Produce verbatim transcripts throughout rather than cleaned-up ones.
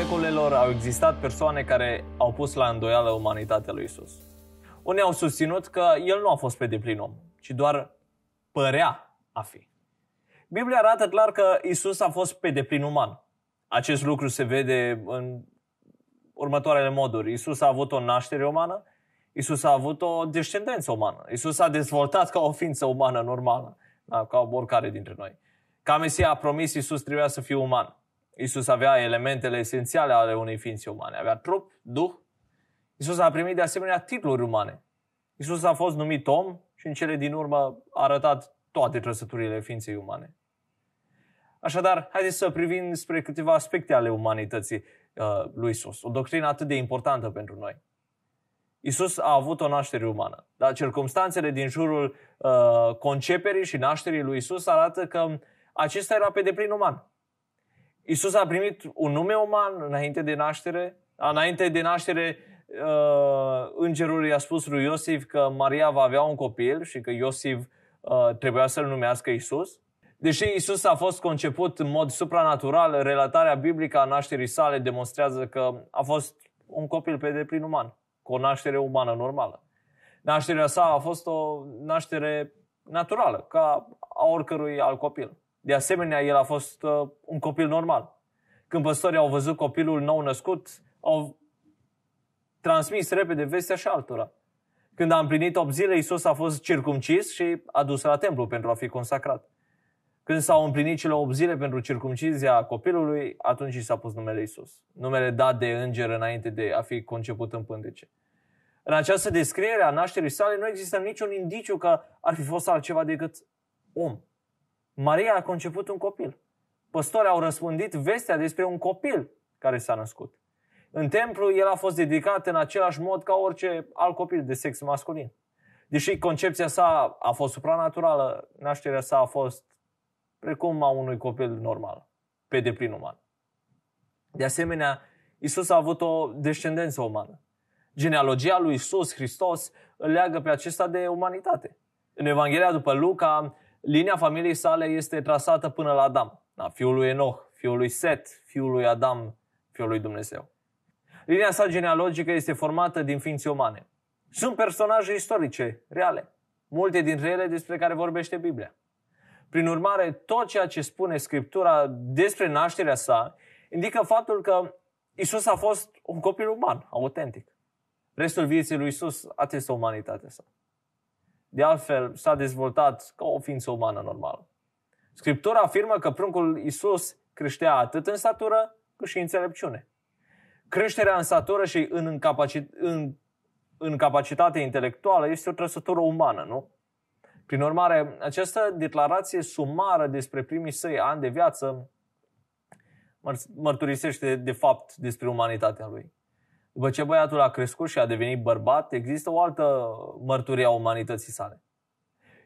secolelor au existat persoane care au pus la îndoială umanitatea lui Isus. Unii au susținut că el nu a fost pe deplin om, ci doar părea a fi. Biblia arată clar că Isus a fost pe deplin uman. Acest lucru se vede în următoarele moduri. Isus a avut o naștere umană, Isus a avut o descendență umană, Isus a dezvoltat ca o ființă umană normală, ca oricare dintre noi. Ca Mesia a promis, Isus trebuia să fie uman. Isus avea elementele esențiale ale unei ființe umane. Avea trup, duh. Isus a primit de asemenea titluri umane. Isus a fost numit om și în cele din urmă a arătat toate trăsăturile ființei umane. Așadar, haideți să privim spre câteva aspecte ale umanității uh, lui Isus. O doctrină atât de importantă pentru noi. Isus a avut o naștere umană, dar circumstanțele din jurul uh, conceperii și nașterii lui Isus arată că acesta era pe deplin uman. Isus a primit un nume uman înainte de naștere. Înainte de naștere, uh, îngerul i-a spus lui Iosif că Maria va avea un copil și că Iosif uh, trebuia să-l numească Isus. Deși Isus a fost conceput în mod supranatural, relatarea biblică a nașterii sale demonstrează că a fost un copil pe deplin uman, cu o naștere umană normală. Nașterea sa a fost o naștere naturală, ca a oricărui alt copil. De asemenea, el a fost uh, un copil normal. Când păstorii au văzut copilul nou născut, au transmis repede vestea și altora. Când a împlinit opt zile, Isus a fost circumcis și a dus la templu pentru a fi consacrat. Când s-au împlinit cele opt zile pentru circumcizia copilului, atunci i s-a pus numele Isus. Numele dat de înger înainte de a fi conceput în pântece. În această descriere a nașterii sale nu există niciun indiciu că ar fi fost altceva decât om. Maria a conceput un copil. Păstorii au răspândit vestea despre un copil care s-a născut. În templu, el a fost dedicat în același mod ca orice alt copil de sex masculin. Deși concepția sa a fost supranaturală, nașterea sa a fost precum a unui copil normal, pe deplin uman. De asemenea, Isus a avut o descendență umană. Genealogia lui Isus Hristos îl leagă pe acesta de umanitate. În Evanghelia după Luca, linia familiei sale este trasată până la Adam, fiul lui Enoch, fiul lui Set, fiul lui Adam, fiul lui Dumnezeu. Linia sa genealogică este formată din ființe umane. Sunt personaje istorice, reale, multe dintre ele despre care vorbește Biblia. Prin urmare, tot ceea ce spune Scriptura despre nașterea sa indică faptul că Isus a fost un copil uman, autentic. Restul vieții lui Isus atestă umanitatea sa. De altfel, s-a dezvoltat ca o ființă umană normală. Scriptura afirmă că pruncul Isus creștea atât în statură, cât și în înțelepciune. Creșterea în statură și în, incapacit- în, în capacitate intelectuală este o trăsătură umană, nu? Prin urmare, această declarație sumară despre primii săi ani de viață măr- mărturisește de fapt despre umanitatea lui. După ce băiatul a crescut și a devenit bărbat, există o altă mărturie a umanității sale.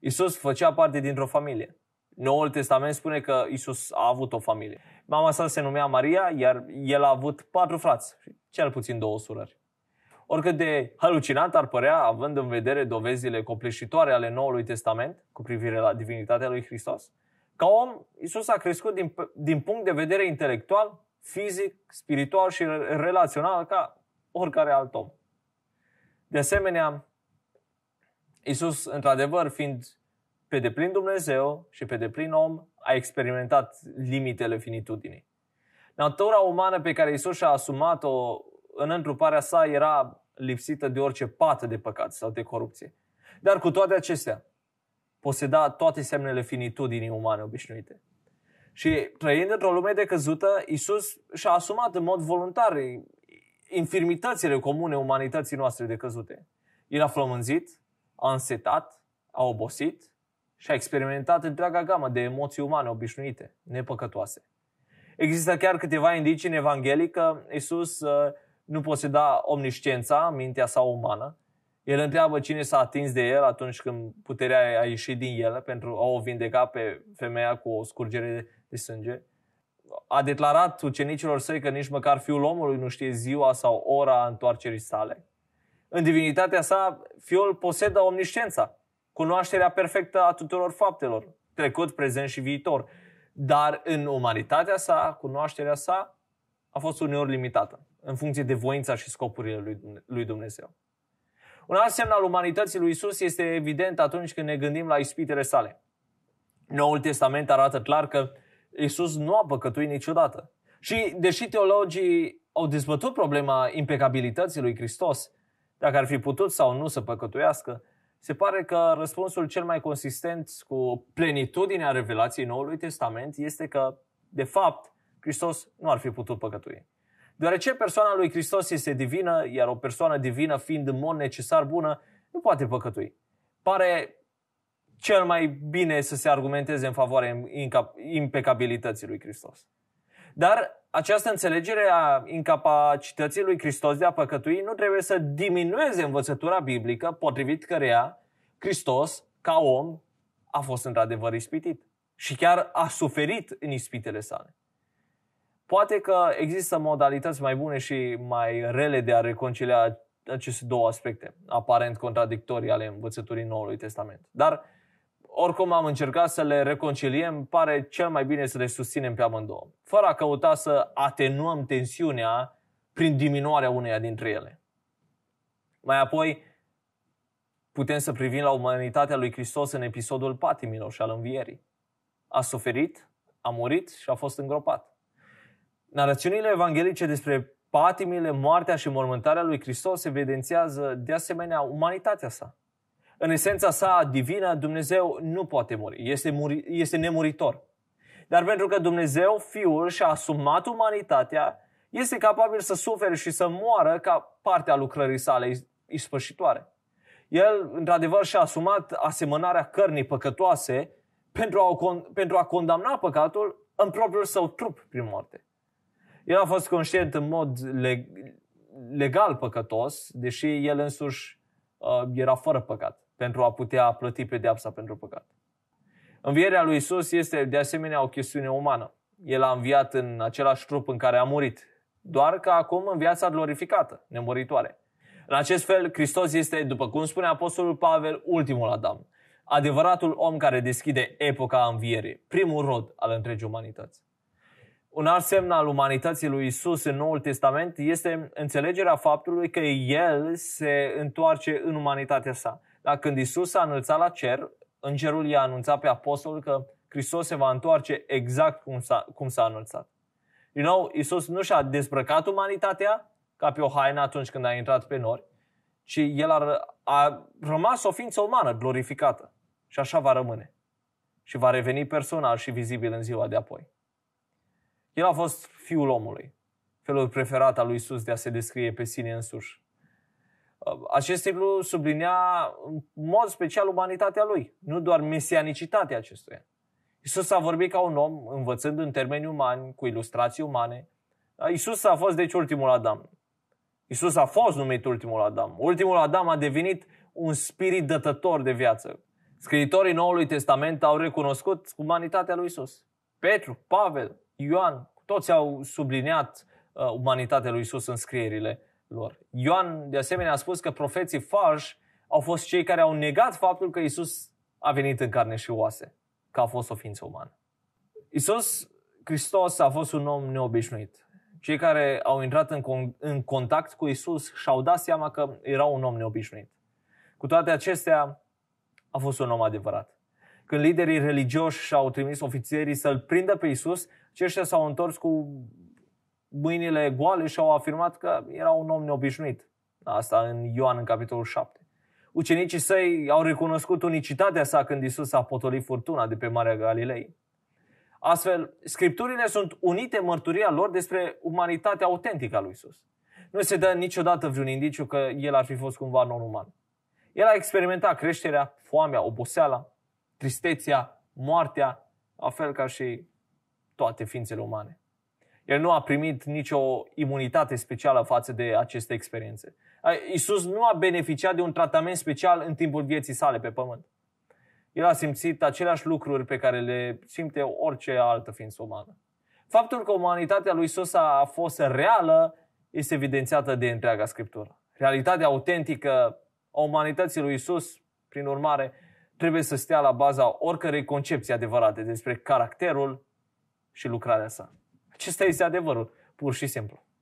Isus făcea parte dintr-o familie. Noul Testament spune că Isus a avut o familie. Mama sa se numea Maria, iar el a avut patru frați și cel puțin două surori. Oricât de halucinant ar părea, având în vedere dovezile copleșitoare ale Noului Testament cu privire la divinitatea lui Hristos, ca om, Isus a crescut din, din punct de vedere intelectual, fizic, spiritual și relațional ca oricare alt om. De asemenea, Isus, într-adevăr, fiind pe deplin Dumnezeu și pe deplin om, a experimentat limitele finitudinii. Natura umană pe care Isus și-a asumat-o în întruparea sa era lipsită de orice pată de păcat sau de corupție. Dar cu toate acestea, poseda toate semnele finitudinii umane obișnuite. Și trăind într-o lume decăzută, Isus și-a asumat în mod voluntar infirmitățile comune umanității noastre decăzute. El a flămânzit, a însetat, a obosit și a experimentat întreaga gamă de emoții umane obișnuite, nepăcătoase. Există chiar câteva indicii în Evanghelie că Isus nu poseda omnisciența, mintea sa umană. El întreabă cine s-a atins de el atunci când puterea a ieșit din el pentru a o vindeca pe femeia cu o scurgere de sânge. A declarat ucenicilor săi că nici măcar Fiul omului nu știe ziua sau ora întoarcerii sale. În divinitatea sa, Fiul posedă omnisciența, cunoașterea perfectă a tuturor faptelor, trecut, prezent și viitor. Dar în umanitatea sa, cunoașterea sa a fost uneori limitată, în funcție de voința și scopurile lui Dumnezeu. Un alt semn al umanității lui Isus este evident atunci când ne gândim la ispitele sale. Noul Testament arată clar că Isus nu a păcătuit niciodată. Și deși teologii au dezbătut problema impecabilității lui Hristos, dacă ar fi putut sau nu să păcătuiască, se pare că răspunsul cel mai consistent cu plenitudinea revelației Noului Testament este că, de fapt, Hristos nu ar fi putut păcătui. Deoarece persoana lui Hristos este divină, iar o persoană divină, fiind în mod necesar bună, nu poate păcătui. Pare cel mai bine să se argumenteze în favoarea impecabilității lui Hristos. Dar această înțelegere a incapacității lui Hristos de a păcătui nu trebuie să diminueze învățătura biblică potrivit căreia Hristos, ca om, a fost într-adevăr ispitit și chiar a suferit în ispitele sale. Poate că există modalități mai bune și mai rele de a reconcilia aceste două aspecte, aparent contradictorii ale învățăturii Noului Testament. Dar, oricum am încercat să le reconciliem, pare cel mai bine să le susținem pe amândouă, fără a căuta să atenuăm tensiunea prin diminuarea uneia dintre ele. Mai apoi, putem să privim la umanitatea lui Hristos în episodul patimilor și al învierii. A suferit, a murit și a fost îngropat. Narațiunile evanghelice despre patimile, moartea și mormântarea lui Hristos evidențiază de asemenea umanitatea sa. În esența sa divină, Dumnezeu nu poate muri, este, muri, este nemuritor. Dar pentru că Dumnezeu, Fiul, și-a asumat umanitatea, este capabil să sufere și să moară ca parte a lucrării sale ispășitoare. El, într-adevăr, și-a asumat asemănarea cărnii păcătoase pentru a, pentru a condamna păcatul în propriul său trup prin moarte. El a fost conștient în mod legal păcătos, deși el însuși era fără păcat, pentru a putea plăti pedeapsa pentru păcat. Învierea lui Isus este de asemenea o chestiune umană. El a înviat în același trup în care a murit, doar că acum în viața glorificată, nemuritoare. În acest fel, Hristos este, după cum spune Apostolul Pavel, ultimul Adam, adevăratul om care deschide epoca învierii, primul rod al întregii umanități. Un alt semn al umanității lui Isus în Noul Testament este înțelegerea faptului că El se întoarce în umanitatea sa. Dar când Isus s-a înălțat la cer, îngerul i-a anunțat pe apostol că Hristos se va întoarce exact cum s-a, cum s-a înălțat. Din nou, Isus nu și-a dezbrăcat umanitatea ca pe o haină atunci când a intrat pe nori, ci El a, a rămas o ființă umană glorificată. Și așa va rămâne. Și va reveni personal și vizibil în ziua de apoi. El a fost Fiul omului, felul preferat al lui Isus de a se descrie pe sine însuși. Acest titlu sublinea în mod special umanitatea lui, nu doar mesianicitatea acestuia. Isus a vorbit ca un om, învățând în termeni umani, cu ilustrații umane. Isus a fost deci ultimul Adam. Isus a fost numit ultimul Adam. Ultimul Adam a devenit un spirit dătător de viață. Scriitorii Noului Testament au recunoscut umanitatea lui Isus. Petru, Pavel, Ioan, toți au subliniat uh, umanitatea lui Isus în scrierile lor. Ioan, de asemenea, a spus că profeții falși au fost cei care au negat faptul că Isus a venit în carne și oase, că a fost o ființă umană. Isus Hristos a fost un om neobișnuit. Cei care au intrat în, con- în contact cu Isus și-au dat seama că era un om neobișnuit. Cu toate acestea, a fost un om adevărat. Când liderii religioși și-au trimis ofițerii să-L prindă pe Isus, aceștia s-au întors cu mâinile goale și au afirmat că era un om neobișnuit. Asta în Ioan, în capitolul șapte. Ucenicii săi au recunoscut unicitatea sa când Isus a potolit furtuna de pe Marea Galilei. Astfel, Scripturile sunt unite în mărturia lor despre umanitatea autentică a lui Isus. Nu se dă niciodată vreun indiciu că El ar fi fost cumva non-uman. El a experimentat creșterea, foamea, oboseala, tristețea, moartea, la fel ca și toate ființele umane. El nu a primit nicio imunitate specială față de aceste experiențe. Isus nu a beneficiat de un tratament special în timpul vieții sale pe pământ. El a simțit aceleași lucruri pe care le simte orice altă ființă umană. Faptul că umanitatea lui Isus a fost reală este evidențiată de întreaga Scriptură. Realitatea autentică a umanității lui Isus, prin urmare, trebuie să stea la baza oricărei concepții adevărate despre caracterul și lucrarea sa. Acesta este adevărul, pur și simplu.